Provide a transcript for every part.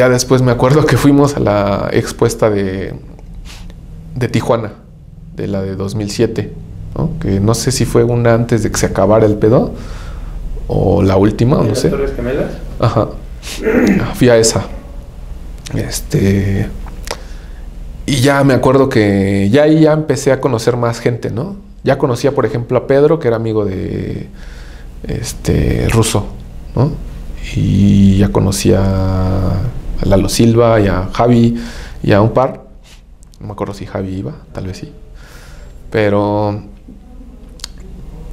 ya después me acuerdo que fuimos a la expuesta de Tijuana, de la de 2007, ¿no? Que no sé si fue una antes de que se acabara el pedo, o la última, no sé. ¿Las Torres Gemelas? Ajá. Fui a esa. Y ya me acuerdo que ya ahí ya empecé a conocer más gente, ¿no? Ya conocía, por ejemplo, a Pedro, que era amigo de Ruso, ¿no? Y ya conocía a Lalo Silva y a Javi y a un par. No me acuerdo si Javi iba, tal vez sí. Pero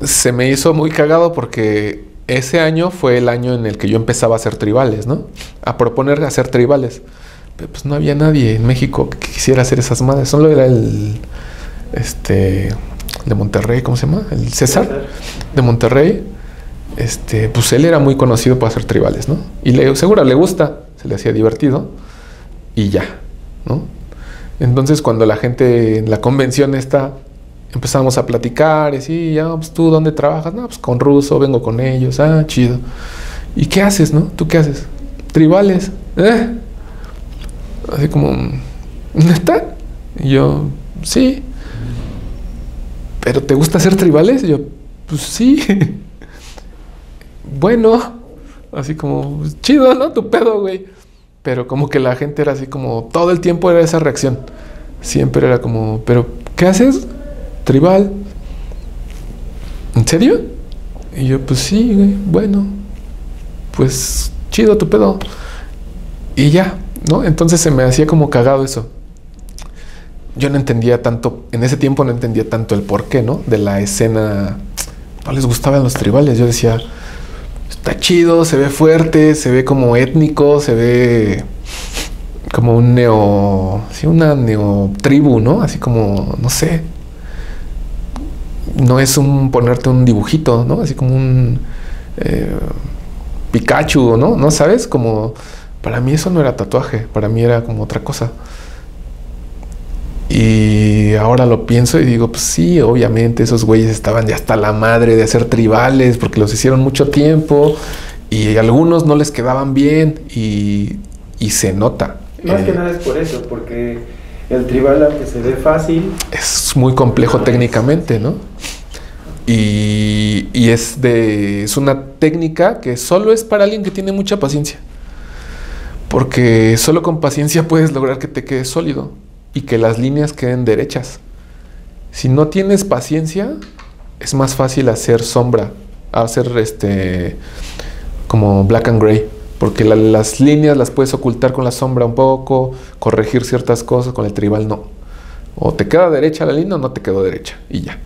se me hizo muy cagado porque ese año fue el año en el que yo empezaba a hacer tribales, ¿no? A proponer hacer tribales. Pero pues no había nadie en México que quisiera hacer esas madres. Solo era el... de Monterrey, ¿cómo se llama? El César de Monterrey. Pues él era muy conocido por hacer tribales, ¿no? Y seguro le gusta, se le hacía divertido y ya, ¿no? Entonces cuando la gente en la convención esta empezamos a platicar y sí, ya, pues tú, ¿dónde trabajas? No, pues con Ruso, vengo con ellos, ah, chido. ¿Y qué haces, no? ¿Tú qué haces? Tribales, ¿eh? Así como, ¿neta? Y yo, sí. ¿Pero te gusta hacer tribales? Y yo, pues sí. Bueno, así como, chido, ¿no? Tu pedo, güey. Pero como que la gente era así como, todo el tiempo era esa reacción. Siempre era como, ¿pero qué haces? Tribal. ¿En serio? Y yo, pues sí, güey, bueno. Pues chido tu pedo. Y ya, ¿no? Entonces se me hacía como cagado eso. Yo no entendía tanto, en ese tiempo no entendía tanto el porqué, ¿no? De la escena, no les gustaban los tribales. Yo decía, está chido, se ve fuerte, se ve como étnico, se ve como un neo, sí, una neotribu, ¿no? Así como, no sé, no es un ponerte un dibujito, ¿no? Así como un Pikachu, ¿no? ¿No sabes? Como, para mí eso no era tatuaje, para mí era como otra cosa. Y ahora lo pienso y digo, pues sí, obviamente esos güeyes estaban ya hasta la madre de hacer tribales porque los hicieron mucho tiempo y algunos no les quedaban bien y se nota. Más que nada es por eso, porque el tribal, aunque se ve fácil, es muy complejo técnicamente, ¿no? Y es una técnica que solo es para alguien que tiene mucha paciencia, porque solo con paciencia puedes lograr que te quede sólido y que las líneas queden derechas. Si no tienes paciencia, es más fácil hacer sombra, hacer como black and gray, porque las líneas las puedes ocultar con la sombra un poco, corregir ciertas cosas. Con el tribal no, o te queda derecha la línea o no te quedó derecha y ya.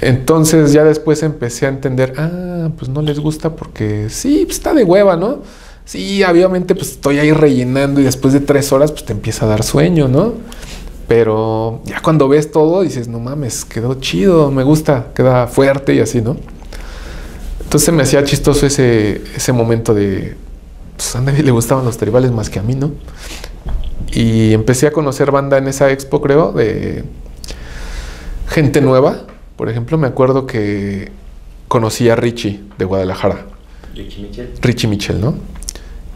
Entonces ya después empecé a entender, ah, pues no les gusta porque sí, pues está de hueva, ¿no? Sí, obviamente pues estoy ahí rellenando y después de 3 horas pues te empieza a dar sueño, ¿no? Pero ya cuando ves todo dices, no mames, quedó chido, me gusta, queda fuerte y así, ¿no? Entonces me hacía chistoso ese momento de, pues a nadie le gustaban los tribales más que a mí, ¿no? Y empecé a conocer banda en esa expo, creo, de gente nueva. Por ejemplo, me acuerdo que conocí a Richie de Guadalajara. Richie Michel. Richie Michel, ¿no?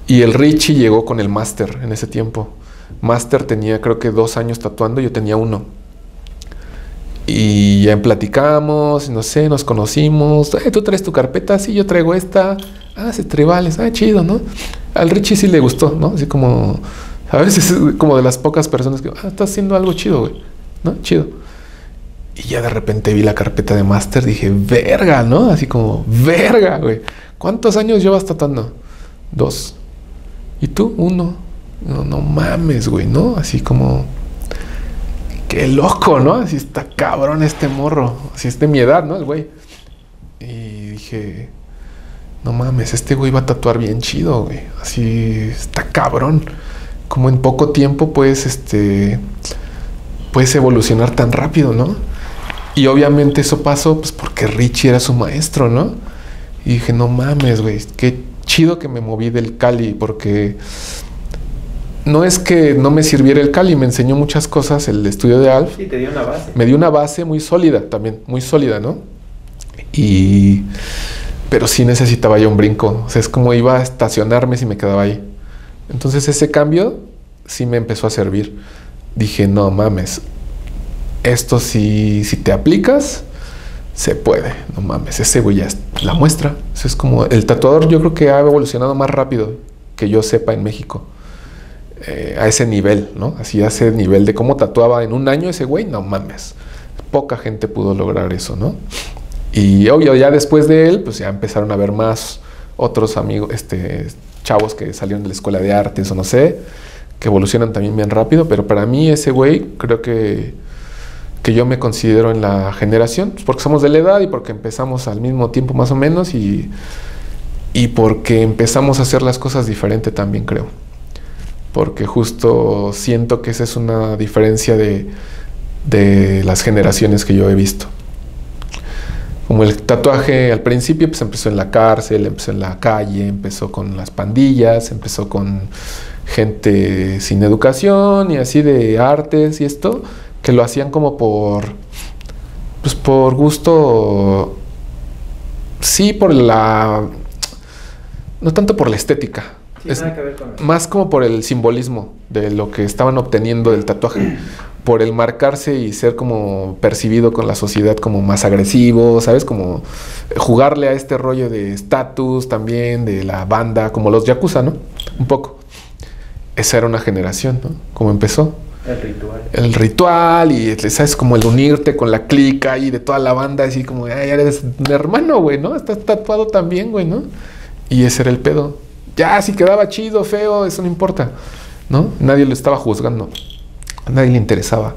Y el Richie llegó con el Master en ese tiempo. Master tenía creo que 2 años tatuando, yo tenía 1. Y ya platicamos, no sé, nos conocimos. Tú traes tu carpeta, sí, yo traigo esta. Ah, sí, tribales, ah, chido, ¿no? Al Richie sí le gustó, ¿no? Así como, a veces es como de las pocas personas que, ah, estás haciendo algo chido, güey, ¿no? Chido. Y ya de repente vi la carpeta de Master, dije, verga, ¿no? Así como, verga, güey. ¿Cuántos años llevas tatuando? 2. ¿Y tú? 1. No mames, güey, ¿no? Así como, qué loco, ¿no? Así está cabrón este morro. Así es de mi edad, ¿no? El güey. Y dije, no mames, este güey va a tatuar bien chido, güey. Así está cabrón. Como en poco tiempo puedes, puedes evolucionar tan rápido, ¿no? Y obviamente eso pasó, pues, porque Richie era su maestro, ¿no? Y dije, no mames, güey, qué chido que me moví del Cali, porque no es que no me sirviera el Cali, me enseñó muchas cosas el estudio de Alf. Sí, te dio una base. Me dio una base muy sólida también, muy sólida, ¿no? Pero sí necesitaba yo un brinco. O sea, es como iba a estacionarme si me quedaba ahí. Entonces ese cambio sí me empezó a servir. Dije, no mames, esto si te aplicas, se puede. No mames, ese güey ya es la muestra. Eso es como, el tatuador yo creo que ha evolucionado más rápido que yo sepa en México. A ese nivel, ¿no? Así a ese nivel de cómo tatuaba en un año ese güey, no mames. Poca gente pudo lograr eso, ¿no? Y obvio, ya después de él, pues ya empezaron a ver más otros amigos, chavos que salieron de la escuela de artes o no sé, que evolucionan también bien rápido, pero para mí ese güey, creo que yo me considero en la generación, pues porque somos de la edad y porque empezamos al mismo tiempo más o menos y porque empezamos a hacer las cosas diferente también, creo. Porque justo siento que esa es una diferencia de las generaciones que yo he visto. Como el tatuaje al principio, pues empezó en la cárcel, empezó en la calle, empezó con las pandillas, empezó con gente sin educación y así de artes y esto, que lo hacían como por gusto, sí, no tanto por la estética. Es más como por el simbolismo de lo que estaban obteniendo del tatuaje, por el marcarse y ser como percibido con la sociedad como más agresivo, ¿sabes? Como jugarle a este rollo de estatus también, de la banda, como los yakuza, ¿no? Un poco. Esa era una generación, ¿no? Como empezó. El ritual. El ritual y, ¿sabes? Como el unirte con la clica y de toda la banda, así como, ay, eres un hermano, güey, ¿no? Estás tatuado también, güey, ¿no? Y ese era el pedo. Ya, si quedaba chido, feo, eso no importa, ¿no? Nadie lo estaba juzgando, a nadie le interesaba.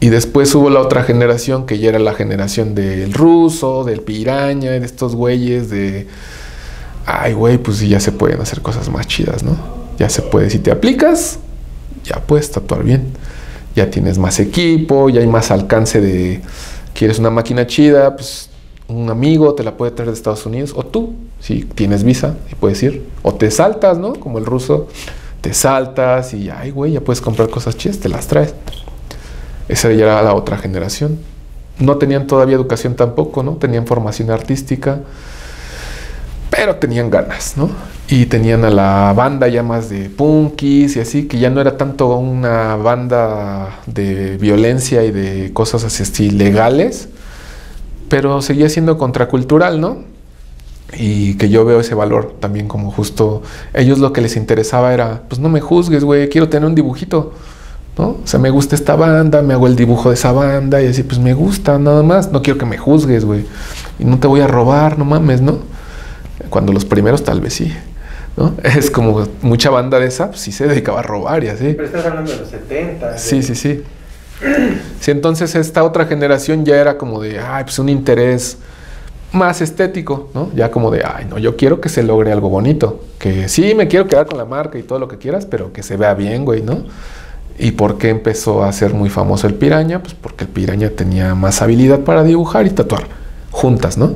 Y después hubo la otra generación, que ya era la generación del Ruso, del Piraña, de estos güeyes de... Ay, güey, pues sí, ya se pueden hacer cosas más chidas, ¿no? Ya se puede, si te aplicas, ya puedes tatuar bien. Ya tienes más equipo, ya hay más alcance de... ¿Quieres una máquina chida? Pues... un amigo te la puede traer de Estados Unidos, o tú, si tienes visa, y puedes ir, o te saltas, ¿no? Como el Ruso, te saltas y, ay, güey, ya puedes comprar cosas chidas, te las traes. Esa ya era la otra generación. No tenían todavía educación tampoco, ¿no? Tenían formación artística, pero tenían ganas, ¿no? Y tenían a la banda ya más de punkis y así, que ya no era tanto una banda de violencia y de cosas así ilegales, pero seguía siendo contracultural, ¿no? Y que yo veo ese valor también como justo... Ellos lo que les interesaba era... Pues no me juzgues, güey, quiero tener un dibujito, ¿no? O sea, me gusta esta banda, me hago el dibujo de esa banda... Y así, pues me gusta, nada más. No quiero que me juzgues, güey. Y no te voy a robar, no mames, ¿no? Cuando los primeros tal vez sí, ¿no? Es como mucha banda de esa, pues sí se dedicaba a robar y así. Pero estás hablando de los 70. Sí, sí, sí. Sí, entonces esta otra generación ya era como de, ay, pues un interés más estético, ¿no? Ya como de, ay, no, yo quiero que se logre algo bonito, que sí, me quiero quedar con la marca y todo lo que quieras, pero que se vea bien, güey, ¿no? ¿Y por qué empezó a ser muy famoso el Piraña? Pues porque el Piraña tenía más habilidad para dibujar y tatuar juntas, ¿no?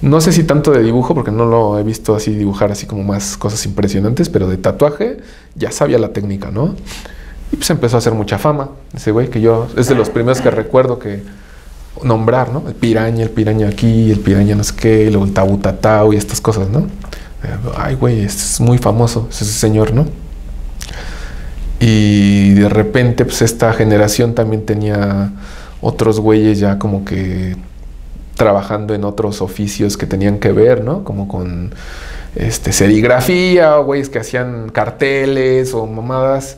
No sé si tanto de dibujo, porque no lo he visto así dibujar así como más cosas impresionantes, pero de tatuaje ya sabía la técnica, ¿no? Y pues empezó a hacer mucha fama ese güey, que yo es de los primeros que recuerdo que nombrar, ¿no? El Piraña aquí, el Piraña no sé qué, luego el Tabú Tatau y estas cosas, ¿no? Ay, güey, es muy famoso ese señor, ¿no? Y de repente, pues esta generación también tenía otros güeyes ya como que trabajando en otros oficios que tenían que ver, ¿no? Como con serigrafía, o güeyes que hacían carteles o mamadas.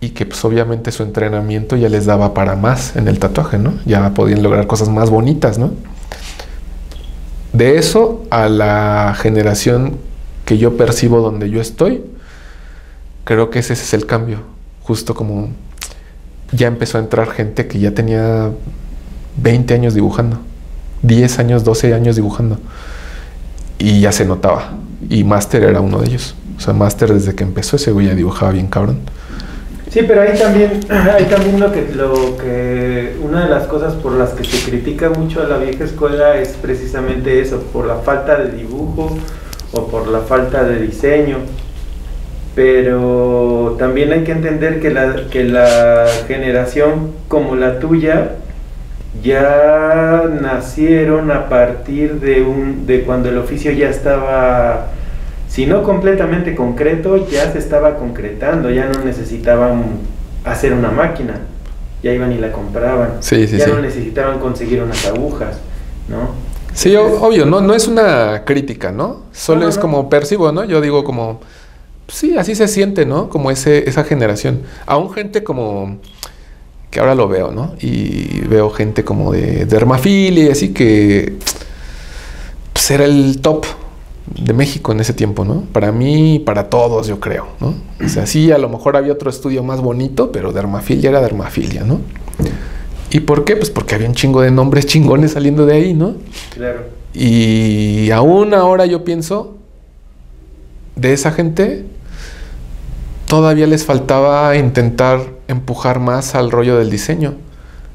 Y que pues obviamente su entrenamiento ya les daba para más en el tatuaje, ¿no? Ya podían lograr cosas más bonitas, ¿no? De eso a la generación que yo percibo donde yo estoy, creo que ese es el cambio. Justo como ya empezó a entrar gente que ya tenía 20 años dibujando, 10 años, 12 años dibujando. Y ya se notaba. Y Master era uno de ellos. O sea, Master desde que empezó ese güey ya dibujaba bien cabrón. Sí, pero ahí también una de las cosas por las que se critica mucho a la vieja escuela es precisamente eso, por la falta de dibujo o por la falta de diseño. Pero también hay que entender que la generación como la tuya ya nacieron a partir de cuando el oficio ya estaba si no completamente concreto, ya se estaba concretando, ya no necesitaban hacer una máquina, ya iban y la compraban, sí, no necesitaban conseguir unas agujas, ¿no? Sí, obvio, no es una crítica, ¿no? Solo es como percibo, ¿no? Yo digo como, sí, así se siente, ¿no? Como esa generación. Aún gente como, que ahora lo veo, ¿no? Y veo gente como de Dermafilia y así que pues era el top de México en ese tiempo, ¿no? Para mí, para todos, yo creo, ¿no? O sea, sí, a lo mejor había otro estudio más bonito, pero Dermafilia era Dermafilia, ¿no? ¿Y por qué? Pues porque había un chingo de nombres chingones saliendo de ahí, ¿no? Claro. Y aún ahora yo pienso, de esa gente, todavía les faltaba intentar empujar más al rollo del diseño.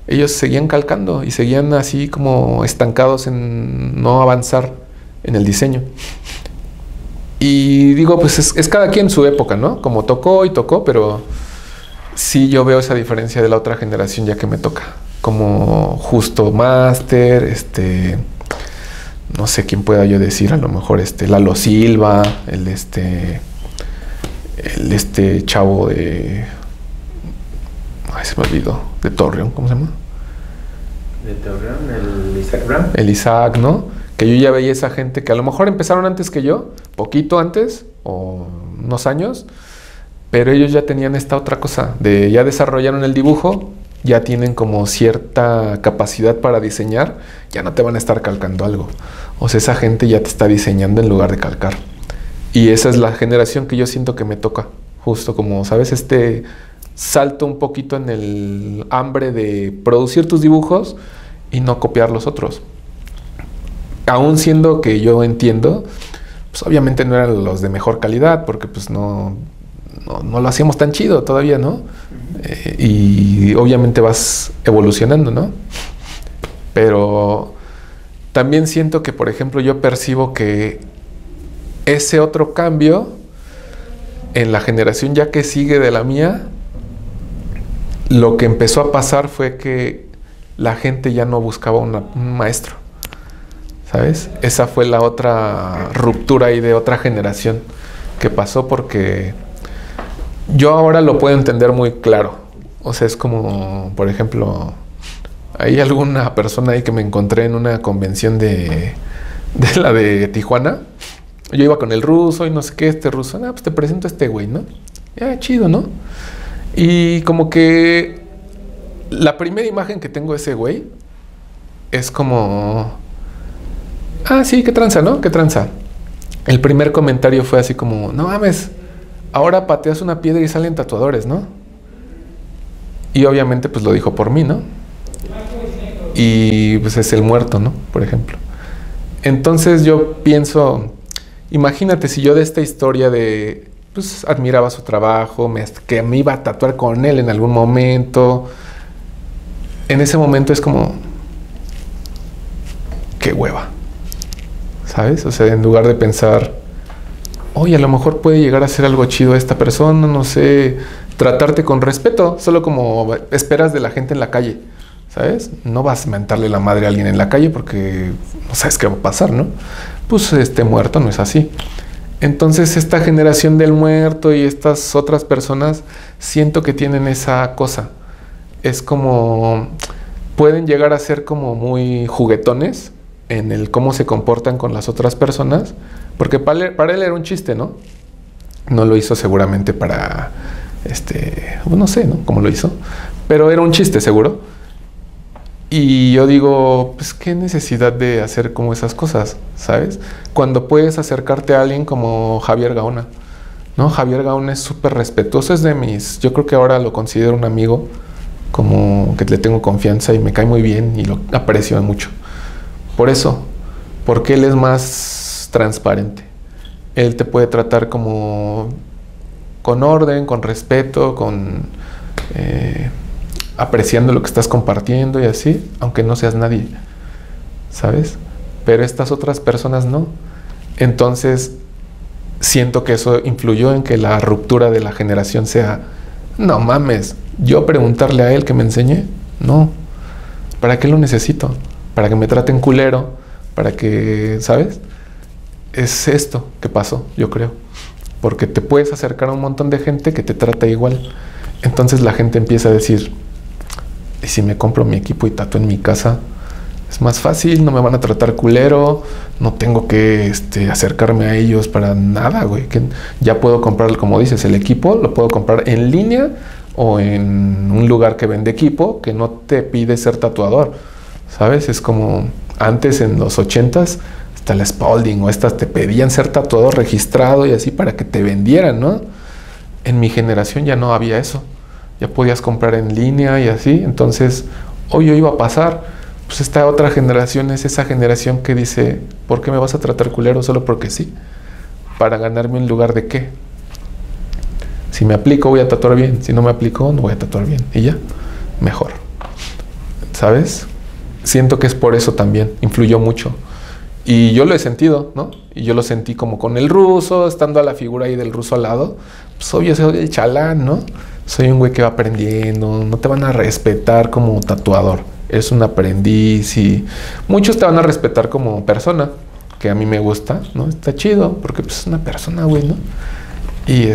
Ellos seguían calcando y seguían así como estancados en no avanzar en el diseño. Y digo, pues es cada quien su época, ¿no? Como tocó y tocó, pero... sí, yo veo esa diferencia de la otra generación ya que me toca. Como justo Master, no sé quién pueda yo decir, a lo mejor Lalo Silva, el chavo de... ay, se me olvidó. De Torreón, ¿cómo se llama? De Torreón, el Isaac Bram. El Isaac, ¿no? Que yo ya veía esa gente que a lo mejor empezaron antes que yo, poquito antes, o unos años... pero ellos ya tenían esta otra cosa, ya desarrollaron el dibujo, ya tienen como cierta capacidad para diseñar, ya no te van a estar calcando algo. O sea, esa gente ya te está diseñando en lugar de calcar. Y esa es la generación que yo siento que me toca, justo como, ¿sabes? Salto un poquito en el hambre de producir tus dibujos y no copiar los otros. Aún siendo que yo entiendo, pues obviamente no eran los de mejor calidad, porque pues no lo hacíamos tan chido todavía, ¿no? Y obviamente vas evolucionando, ¿no? Pero también siento que, por ejemplo, yo percibo que ese otro cambio en la generación ya que sigue de la mía, lo que empezó a pasar fue que la gente ya no buscaba un maestro, ¿sabes? Esa fue la otra ruptura ahí de otra generación que pasó porque... yo ahora lo puedo entender muy claro. O sea, es como, por ejemplo, hay alguna persona ahí que me encontré en una convención de la de Tijuana. Yo iba con el Ruso y no sé qué, Ruso. Ah, pues te presento a este güey, ¿no? Ya, chido, ¿no? Y como que la primera imagen que tengo de ese güey es como... ah, sí, qué tranza, ¿no? Qué tranza. El primer comentario fue así como, no mames... ahora pateas una piedra y salen tatuadores, ¿no? Y obviamente pues lo dijo por mí, ¿no? Y pues es el muerto, ¿no? Por ejemplo. Entonces yo pienso, imagínate si yo de esta historia de, pues admiraba su trabajo, que me iba a tatuar con él en algún momento. En ese momento es como, qué hueva, ¿sabes? O sea, en lugar de pensar... oye, a lo mejor puede llegar a ser algo chido esta persona, no sé, tratarte con respeto, solo como esperas de la gente en la calle, ¿sabes? No vas a mentarle la madre a alguien en la calle porque no sabes qué va a pasar, ¿no? Pues muerto no es así. Entonces esta generación del muerto y estas otras personas siento que tienen esa cosa. Es como, pueden llegar a ser como muy juguetones en el cómo se comportan con las otras personas, porque para él era un chiste, ¿no? No lo hizo seguramente para, no sé, ¿no? Cómo lo hizo, pero era un chiste seguro. Y yo digo, pues qué necesidad de hacer como esas cosas, ¿sabes? Cuando puedes acercarte a alguien como Javier Gaona, ¿no? Javier Gaona es súper respetuoso, es de mis, yo creo que ahora lo considero un amigo, como que le tengo confianza y me cae muy bien y lo aprecio mucho. Por eso, porque él es más transparente. Él te puede tratar como con orden, con respeto, con apreciando lo que estás compartiendo y así, aunque no seas nadie, ¿sabes? Pero estas otras personas no. Entonces, siento que eso influyó en que la ruptura de la generación sea, no mames, yo preguntarle a él que me enseñe, no, ¿para qué lo necesito? Para que me traten culero, para que, ¿sabes? es esto que pasó, yo creo. Porque te puedes acercar a un montón de gente que te trata igual. Entonces la gente empieza a decir, ¿y si me compro mi equipo y tatúo en mi casa? Es más fácil, no me van a tratar culero, no tengo que acercarme a ellos para nada, güey. Que ya puedo comprar, como dices, el equipo, lo puedo comprar en línea o en un lugar que vende equipo que no te pide ser tatuador, ¿sabes? Es como antes, en los 80s, hasta la Spalding o estas te pedían ser tatuador registrado y así para que te vendieran, ¿no? En mi generación ya no había eso, ya podías comprar en línea y así. Entonces hoy iba a pasar. Pues esta otra generación es esa generación que dice, ¿por qué me vas a tratar culero solo porque sí? ¿Para ganarme un lugar de qué? Si me aplico voy a tatuar bien, si no me aplico no voy a tatuar bien, y ya, mejor, ¿sabes? Siento que es por eso también, influyó mucho, y yo lo he sentido, ¿no? Y yo lo sentí como con el Ruso, estando a la figura ahí del Ruso al lado, pues obvio soy el chalán, ¿no? Soy un güey que va aprendiendo, no te van a respetar como tatuador. Es un aprendiz y muchos te van a respetar como persona, que a mí me gusta, ¿no? Está chido, porque pues es una persona, güey, ¿no? Y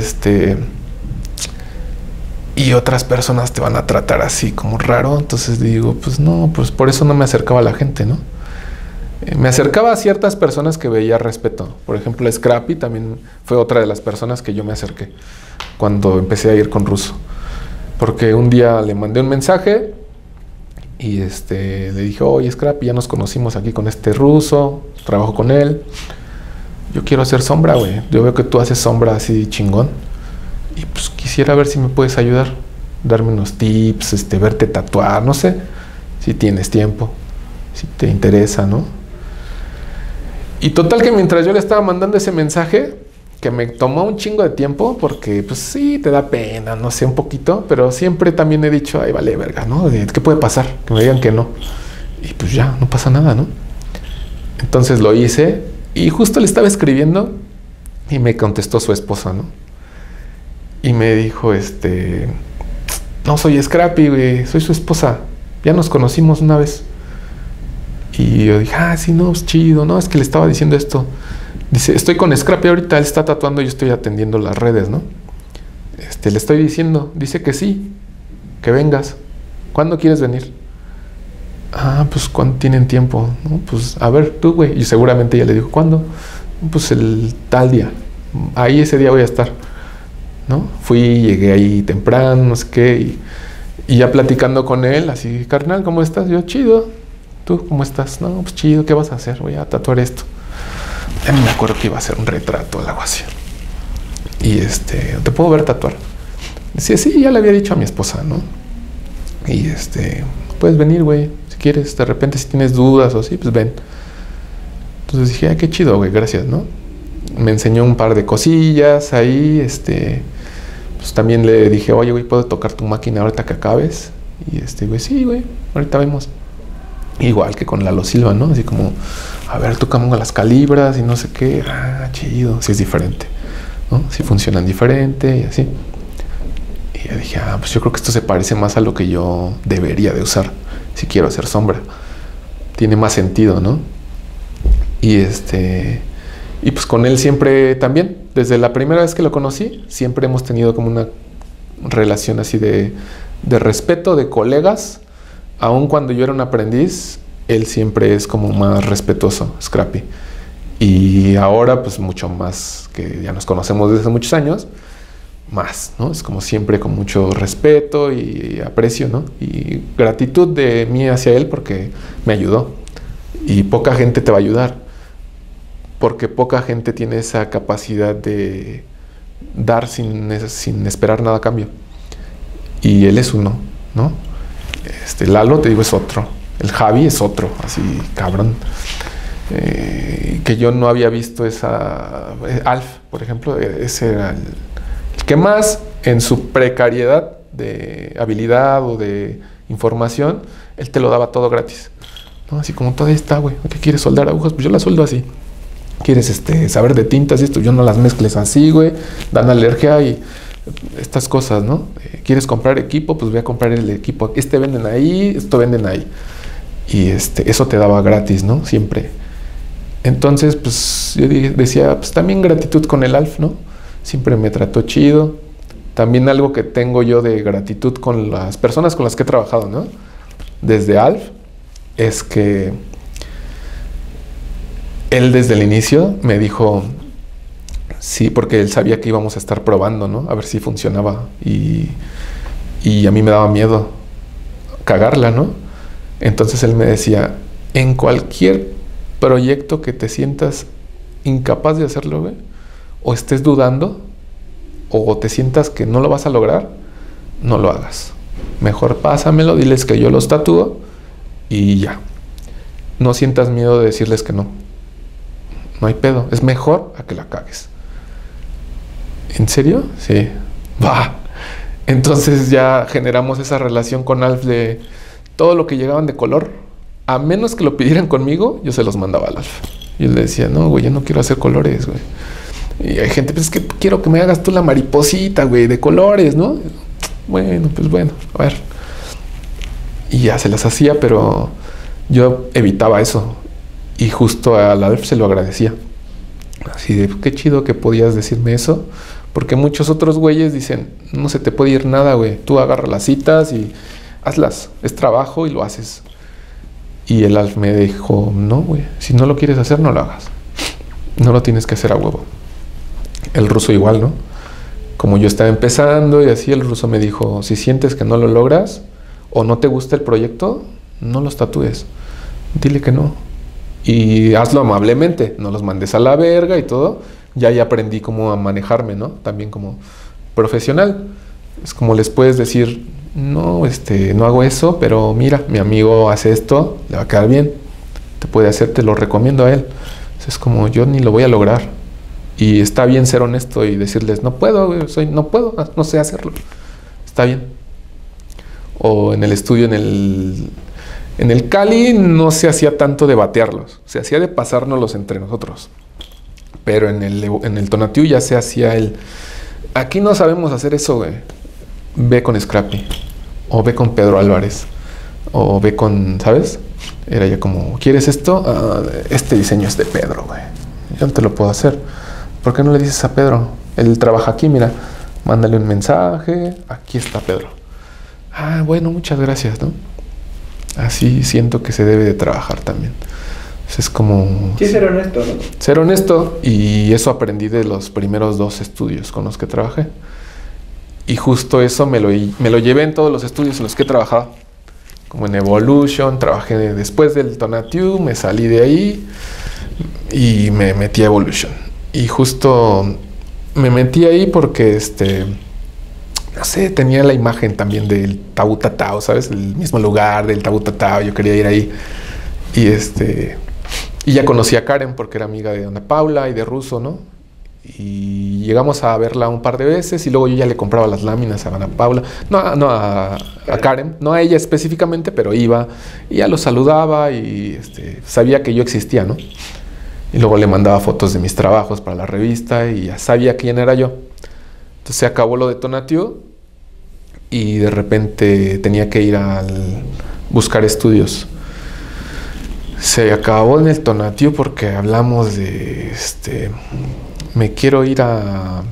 y otras personas te van a tratar así como raro. Entonces digo, pues no, pues por eso no me acercaba a la gente, ¿no? Me acercaba a ciertas personas que veía respeto. Por ejemplo, Scrappy también fue otra de las personas que yo me acerqué cuando empecé a ir con Ruso. Porque un día le mandé un mensaje y le dije, oye Scrappy, ya nos conocimos aquí con este Ruso, trabajo con él, yo quiero hacer sombra, güey, yo veo que tú haces sombra así chingón, y pues quisiera ver si me puedes ayudar, darme unos tips, verte tatuar, no sé, si tienes tiempo, si te interesa, ¿no? Y total que mientras yo le estaba mandando ese mensaje, que me tomó un chingo de tiempo, porque pues sí, te da pena, no sé, un poquito, pero siempre también he dicho, ay, vale, verga, ¿no? ¿Qué puede pasar? Que me digan que no. Y pues ya, no pasa nada, ¿no? Entonces lo hice, y justo le estaba escribiendo, y me contestó su esposa, ¿no? Y me dijo, no, soy Scrappy, güey, soy su esposa, ya nos conocimos una vez. Y yo dije, ah, sí, no, es chido, no, es que le estaba diciendo esto. Dice, estoy con Scrappy ahorita, él está tatuando y yo estoy atendiendo las redes, ¿no? Le estoy diciendo, dice que sí, que vengas. ¿Cuándo quieres venir? Ah, pues, ¿cuándo tienen tiempo? No, pues, a ver, tú, güey. Y seguramente ella le dijo, ¿cuándo? Pues, el tal día. Ahí ese día voy a estar, ¿no? Fui, llegué ahí temprano, no sé qué. Y ya platicando con él, así, carnal, ¿cómo estás? Yo, chido. ¿Tú cómo estás? No, pues, chido, ¿qué vas a hacer? Voy a tatuar esto. Ya ni me acuerdo que iba a hacer un retrato o algo así. Y ¿te puedo ver tatuar? Dice, sí, ya le había dicho a mi esposa, ¿no? Y puedes venir, güey, si quieres. De repente si tienes dudas o así, pues ven. Entonces dije, ay, qué chido, güey, gracias, ¿no? Me enseñó un par de cosillas ahí, pues también le dije, oye, güey, ¿puedo tocar tu máquina ahorita que acabes? Y güey, sí, güey, ahorita vemos. Igual que con Lalo Silva, ¿no? Así como, a ver, tocamos las calibras y no sé qué. Ah, chido, si es diferente, ¿no? Si funcionan diferente y así. Y yo dije, ah, pues yo creo que esto se parece más a lo que yo debería de usar si quiero hacer sombra. Tiene más sentido, ¿no? Y y pues con él siempre también, desde la primera vez que lo conocí, siempre hemos tenido como una relación así de respeto, de colegas. Aun cuando yo era un aprendiz, él siempre es como más respetuoso, Scrappy. Y ahora, pues mucho más, que ya nos conocemos desde hace muchos años, más, ¿no? Es como siempre con mucho respeto y aprecio, ¿no? Y gratitud de mí hacia él porque me ayudó. Y poca gente te va a ayudar, porque poca gente tiene esa capacidad de dar sin esperar nada a cambio. Y él es uno, ¿no? Lalo, te digo, es otro. El Javi es otro, así, cabrón. Que yo no había visto esa... Alf, por ejemplo, ese era el que más en su precariedad de habilidad o de información, él te lo daba todo gratis, ¿no? Así como todavía está, güey. ¿Qué quieres soldar agujas? Pues yo las soldo así. ¿Quieres saber de tintas y esto? Yo no las mezcles así, güey. Dan alergia y... estas cosas, ¿no? ¿Quieres comprar equipo? Pues voy a comprar el equipo. Venden ahí, esto venden ahí. Y eso te daba gratis, ¿no? Siempre. Entonces, pues yo decía, pues también gratitud con el Alf, ¿no? Siempre me trató chido. También algo que tengo yo de gratitud con las personas con las que he trabajado, ¿no? Desde Alf, es que él desde el inicio me dijo, sí, porque él sabía que íbamos a estar probando, ¿no? A ver si funcionaba. Y a mí me daba miedo cagarla, ¿no? Entonces él me decía, en cualquier proyecto que te sientas incapaz de hacerlo, güey, o estés dudando, o te sientas que no lo vas a lograr, no lo hagas. Mejor pásamelo, diles que yo los tatúo y ya. No sientas miedo de decirles que no. No hay pedo, es mejor a que la cagues. ¿En serio? Sí. ¡Bah! Entonces ya generamos esa relación con Alf de todo lo que llegaban de color, a menos que lo pidieran conmigo, yo se los mandaba al Alf. Y él le decía, no, güey, yo no quiero hacer colores, güey. Y hay gente, pues es que quiero que me hagas tú la mariposita, güey, de colores, ¿no? Bueno, pues bueno, a ver. Y ya se las hacía, pero yo evitaba eso. Y justo al Alf se lo agradecía. Así de, qué chido que podías decirme eso. Porque muchos otros güeyes dicen, no se te puede ir nada, güey. Tú agarra las citas y hazlas. Es trabajo y lo haces. Y el Alf me dijo, no, güey. Si no lo quieres hacer, no lo hagas. No lo tienes que hacer a huevo. El Ruso igual, ¿no? Como yo estaba empezando y así, el Ruso me dijo, si sientes que no lo logras o no te gusta el proyecto, no los tatúes. Dile que no. Y hazlo amablemente, no los mandes a la verga y todo. Ya ahí aprendí cómo a manejarme, ¿no? También como profesional. Es como les puedes decir, no, no hago eso, pero mira, mi amigo hace esto, le va a quedar bien. Te puede hacer, te lo recomiendo a él. Entonces, es como, yo ni lo voy a lograr. Y está bien ser honesto y decirles, no puedo, no puedo, no sé hacerlo. Está bien. O en el estudio, en el Cali, no se hacía tanto de batearlos. Se hacía de pasárnoslos entre nosotros. Pero en el Tonatiuh ya se hacía el, aquí no sabemos hacer eso, güey. Ve con Scrappy. O ve con Pedro Álvarez. O ve con, ¿sabes? Era ya como, ¿quieres esto? Este diseño es de Pedro, güey. Yo no te lo puedo hacer. ¿Por qué no le dices a Pedro? Él trabaja aquí, mira, mándale un mensaje, aquí está Pedro. Ah, bueno, muchas gracias, ¿no? Así siento que se debe de trabajar también. Entonces es como... sí, ser honesto, ¿no? Ser honesto, y eso aprendí de los primeros dos estudios con los que trabajé. Y justo eso me lo llevé en todos los estudios en los que he trabajado. Como en Evolution, trabajé después del Tonatiuh, me salí de ahí y me metí a Evolution. Y justo me metí ahí porque, no sé, tenía la imagen también del Tabú Tatau, ¿sabes? El mismo lugar del Tabú Tatau, yo quería ir ahí. Y ya conocí a Karen porque era amiga de Ana Paula y de Ruso, ¿no? Y llegamos a verla un par de veces y luego yo ya le compraba las láminas a Ana Paula. No a Karen, no a ella específicamente, pero iba y ya los saludaba y sabía que yo existía, ¿no? Y luego le mandaba fotos de mis trabajos para la revista y ya sabía quién era yo. Entonces se acabó lo de Tonatiuh y de repente tenía que ir a buscar estudios. Se acabó en el Tonatiuh porque hablamos de... me quiero ir a...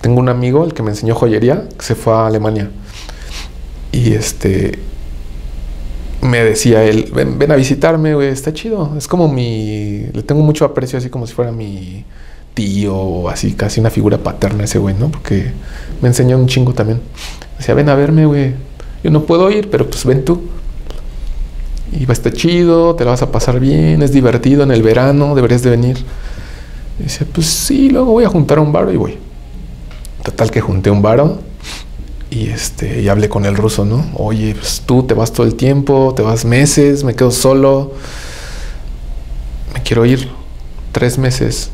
Tengo un amigo, el que me enseñó joyería, que se fue a Alemania. Y me decía él, ven a visitarme, güey, está chido. Es como le tengo mucho aprecio, así como si fuera mi tío, o así, casi una figura paterna ese güey, ¿no? Porque me enseñó un chingo también. Decía, ven a verme, güey. Yo no puedo ir, pero pues ven tú. Y va a estar chido, te la vas a pasar bien, es divertido, en el verano deberías de venir. Y decía, pues sí, luego voy a juntar un varo y voy. Total que junté un varo. Y hablé con el Ruso, ¿no? Oye, pues tú te vas todo el tiempo, te vas meses, me quedo solo. Me quiero ir 3 meses.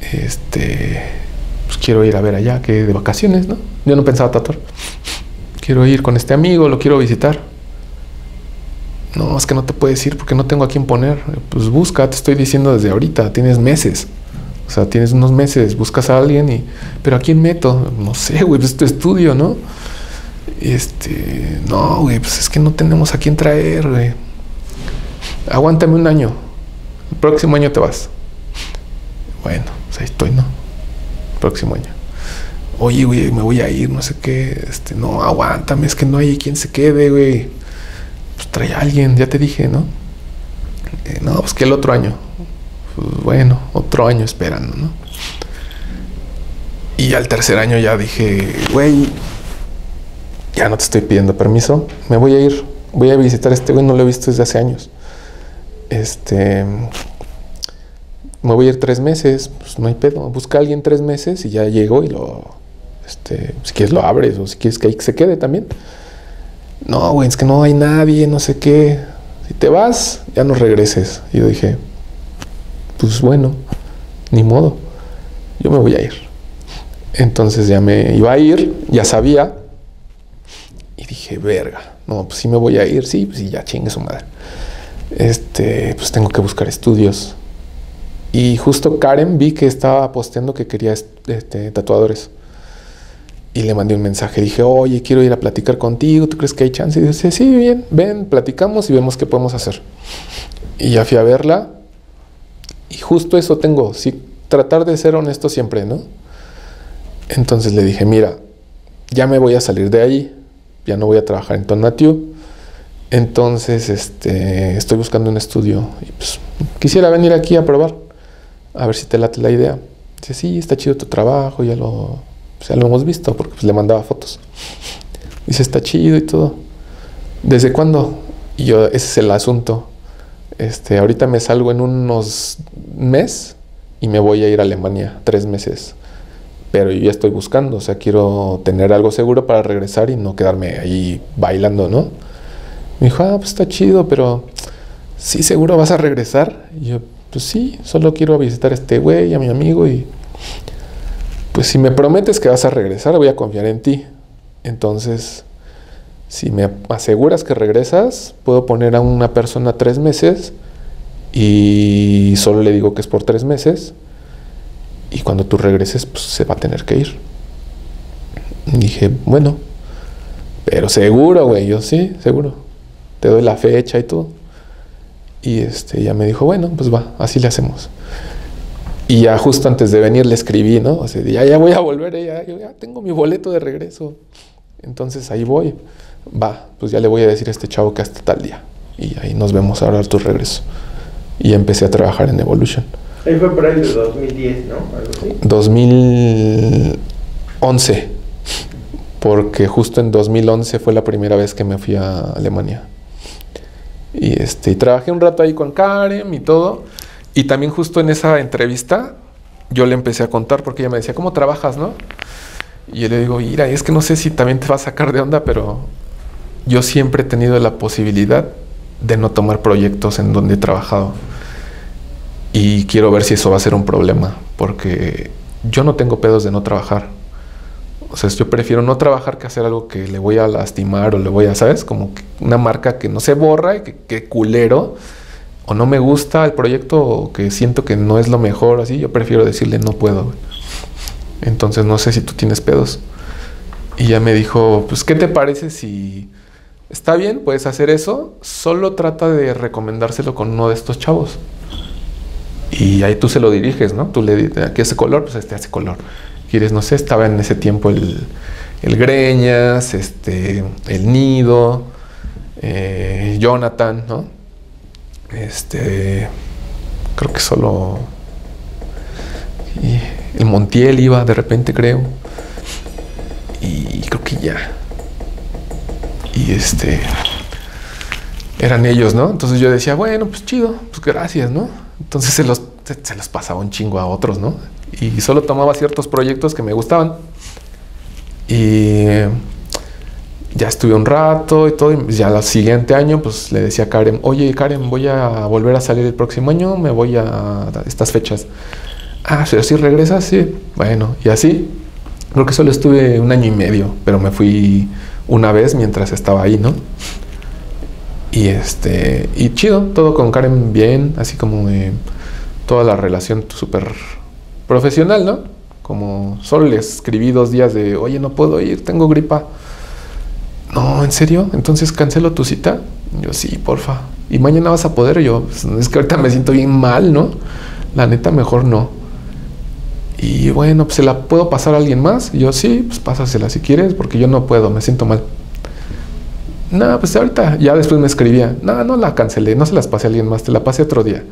Pues quiero ir a ver allá, que de vacaciones, ¿no? Yo no pensaba tatuar. Quiero ir con este amigo, lo quiero visitar. No, es que no te puedes ir porque no tengo a quién poner. Pues busca, te estoy diciendo desde ahorita, tienes meses. O sea, tienes unos meses, buscas a alguien y... ¿Pero a quién meto? No sé, güey, pues es tu estudio, ¿no? No, güey, pues es que no tenemos a quién traer, güey. Aguántame un año. próximo año te vas. Bueno, pues ahí estoy, ¿no? Próximo año. Oye, güey, me voy a ir, no sé qué. No, aguántame, es que no hay quien se quede, güey. Pues trae a alguien, ya te dije, ¿no? No, pues que el otro año. Pues bueno, otro año esperando, ¿no? Y al tercer año ya dije, güey, ya no te estoy pidiendo permiso, me voy a ir. Voy a visitar a este güey, no lo he visto desde hace años. Me voy a ir 3 meses, pues no hay pedo. Busca a alguien 3 meses y ya llego y lo... si quieres lo abres o si quieres que ahí se quede también. No, güey, es que no hay nadie, no sé qué. Si te vas, ya no regreses. Y yo dije, pues bueno, ni modo. Yo me voy a ir. Entonces ya me iba a ir, ya sabía. Y dije, verga, no, pues sí me voy a ir. Sí, pues sí, ya chingue su madre. Pues tengo que buscar estudios. Y justo Karen vi que estaba posteando que quería tatuadores. Y le mandé un mensaje. Dije, oye, quiero ir a platicar contigo. ¿Tú crees que hay chance? Y dice, sí, bien, ven, platicamos y vemos qué podemos hacer. Y ya fui a verla. Y justo eso tengo. Sí, tratar de ser honesto siempre, ¿no? Entonces le dije, mira, ya me voy a salir de ahí. Ya no voy a trabajar en Tonatiuh. Entonces, estoy buscando un estudio. Y pues, quisiera venir aquí a probar. A ver si te late la idea. Dice, sí, está chido tu trabajo, ya lo hemos visto, porque pues, le mandaba fotos. Dice, está chido y todo. ¿Desde cuándo? Y yo, ese es el asunto. Ahorita me salgo en unos meses y me voy a ir a Alemania, 3 meses. Pero yo ya estoy buscando, o sea, quiero tener algo seguro para regresar y no quedarme ahí bailando, ¿no? Me dijo, ah, pues está chido, pero ¿sí seguro vas a regresar? Y yo, pues sí, solo quiero visitar a este güey, a mi amigo y... pues si me prometes que vas a regresar, voy a confiar en ti. Entonces, si me aseguras que regresas, puedo poner a una persona 3 meses y solo le digo que es por 3 meses y cuando tú regreses, pues se va a tener que ir. Y dije, bueno, pero seguro, güey. Yo, sí, seguro. Te doy la fecha y todo. Y ya me dijo, bueno, pues va, así le hacemos. Y ya justo antes de venir le escribí, ¿no? O sea, ya voy a volver, ya tengo mi boleto de regreso. Entonces ahí voy. Va, pues ya le voy a decir a este chavo que hasta tal día. Y ahí nos vemos ahora a tu regreso. Y empecé a trabajar en Evolution. Ahí fue por ahí de 2010, ¿no? Algo así. 2011. Porque justo en 2011 fue la primera vez que me fui a Alemania. Y trabajé un rato ahí con Karen y todo. Y también justo en esa entrevista yo le empecé a contar porque ella me decía, ¿cómo trabajas, no? Y yo le digo, mira, es que no sé si también te va a sacar de onda, pero yo siempre he tenido la posibilidad de no tomar proyectos en donde he trabajado. Y quiero ver si eso va a ser un problema, porque yo no tengo pedos de no trabajar. O sea, yo prefiero no trabajar que hacer algo que le voy a lastimar o le voy a, ¿sabes? Como una marca que no se borra y que culero. O no me gusta el proyecto o que siento que no es lo mejor. Así yo prefiero decirle no puedo, güey. Entonces no sé si tú tienes pedos. Y ya me dijo, pues ¿qué te parece si está bien? Puedes hacer eso. Solo trata de recomendárselo con uno de estos chavos. Y ahí tú se lo diriges, ¿no? Tú le dices, aquí hace color, pues hace color. Quieres, no sé, estaba en ese tiempo el Greñas, el Nido, Jonathan, ¿no? Creo que solo... y el Montiel iba de repente, creo. Y creo que ya. Y eran ellos, ¿no? Entonces yo decía, bueno, pues chido, pues gracias, ¿no? Entonces se los pasaba un chingo a otros, ¿no? Y solo tomaba ciertos proyectos que me gustaban. Y ya estuve un rato y todo. Y ya al siguiente año, pues le decía a Karen, oye, Karen, voy a volver a salir el próximo año, me voy a estas fechas. Ah, pero si regresas, sí. Bueno, y así. Creo que solo estuve 1 año y medio, pero me fui una vez mientras estaba ahí, ¿no? Y y chido, todo con Karen bien, así como toda la relación súper profesional, ¿no? Como solo le escribí 2 días de, oye, no puedo ir, tengo gripa. No, ¿en serio? Entonces cancelo tu cita. Yo, sí, porfa. y mañana vas a poder. Y yo, es que ahorita me siento bien mal, ¿no? La neta, mejor no. Y bueno, pues, ¿se la puedo pasar a alguien más? Y yo, sí, pues pásasela si quieres, porque yo no puedo, me siento mal. No, pues ahorita, ya después me escribía, no, no la cancelé, no se las pasé a alguien más, te la pasé otro día.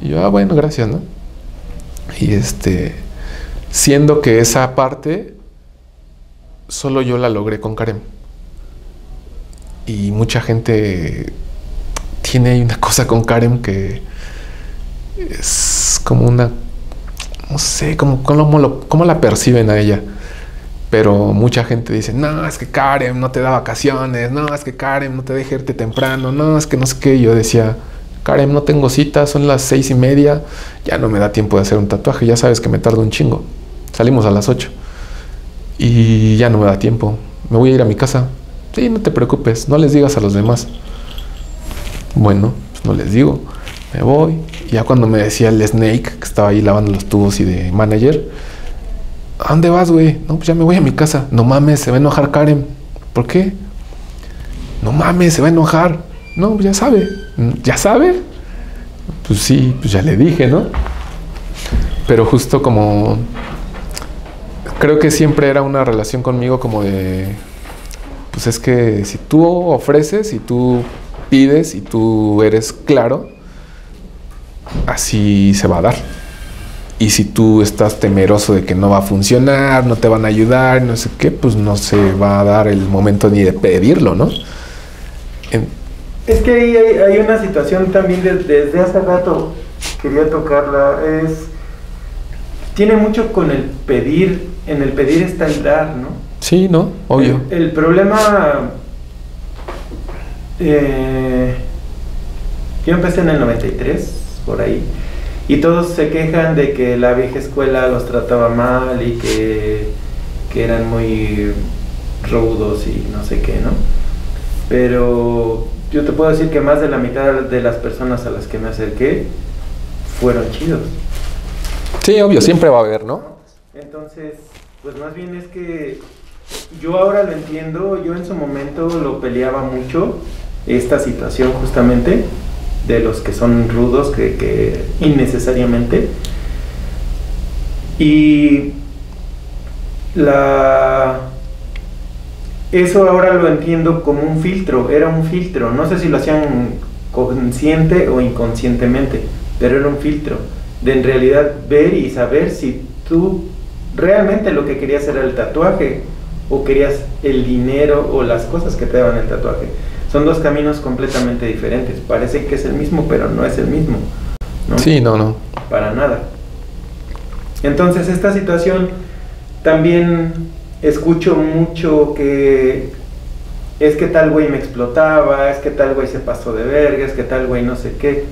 Y yo, ah, bueno, gracias, ¿no? Y siendo que esa parte solo yo la logré con Karen. Y mucha gente tiene ahí una cosa con Karen que es como una, no sé, cómo la perciben a ella. Pero mucha gente dice, no, es que Karen no te da vacaciones, no, es que Karen no te deja irte temprano, no, es que no sé qué. Yo decía, Karen, no tengo cita, son las 6:30, ya no me da tiempo de hacer un tatuaje, ya sabes que me tardo un chingo. Salimos a las 8 y ya no me da tiempo, me voy a ir a mi casa. Sí, no te preocupes, no les digas a los demás. Bueno, pues no les digo, me voy. Ya cuando me decía el Snake, que estaba ahí lavando los tubos y de manager, ¿a dónde vas, güey? No, pues ya me voy a mi casa. No mames, se va a enojar Karen. ¿Por qué? No mames, se va a enojar. No, pues ya sabe. ¿Ya sabe? Pues sí, pues ya le dije, ¿no? Pero justo como... creo que siempre era una relación conmigo como de... pues es que si tú ofreces, si tú pides y tú eres claro, así se va a dar. Y si tú estás temeroso de que no va a funcionar, no te van a ayudar, no sé qué, pues no se va a dar el momento ni de pedirlo, ¿no? Es que ahí hay una situación también desde hace rato, quería tocarla, tiene mucho con el pedir, en el pedir está el dar, ¿no? Sí, ¿no? Obvio. El problema... yo empecé en el 93, por ahí, y todos se quejan de que la vieja escuela los trataba mal y que eran muy rudos y no sé qué, ¿no? Pero yo te puedo decir que más de la mitad de las personas a las que me acerqué fueron chidos. Sí, obvio, siempre va a haber, ¿no? Entonces, pues más bien es que yo ahora lo entiendo, yo en su momento lo peleaba mucho, esta situación justamente, de los que son rudos, que innecesariamente. Y eso ahora lo entiendo como un filtro, era un filtro, no sé si lo hacían consciente o inconscientemente, pero era un filtro, de en realidad ver y saber si tú realmente lo que querías era el tatuaje, o querías el dinero o las cosas que te daban el tatuaje. Son dos caminos completamente diferentes. Parece que es el mismo, pero no es el mismo, ¿no? Sí, no, no. Para nada. Entonces, esta situación también escucho mucho que es que tal güey me explotaba, es que tal güey se pasó de verga, es que tal güey no sé qué.